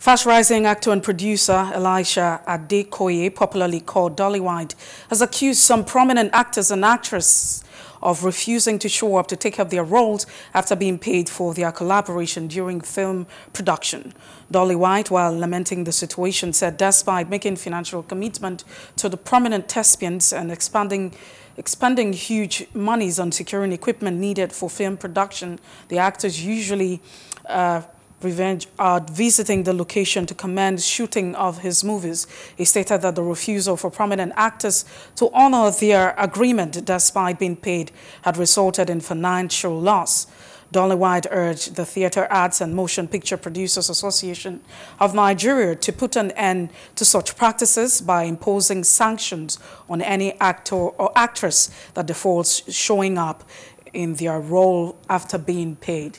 Fast-rising actor and producer Elisha Adekonye, popularly called Dolly White, has accused some prominent actors and actresses of refusing to show up to take up their roles after being paid for their collaboration during film production. Dolly White, while lamenting the situation, said despite making financial commitment to the prominent thespians and expending huge monies on securing equipment needed for film production, the actors usually visiting the location to commence shooting of his movies. He stated that the refusal for prominent actors to honor their agreement despite being paid had resulted in financial loss. Dolly White urged the Theater Arts and Motion Picture Producers Association of Nigeria to put an end to such practices by imposing sanctions on any actor or actress that defaults showing up in their role after being paid.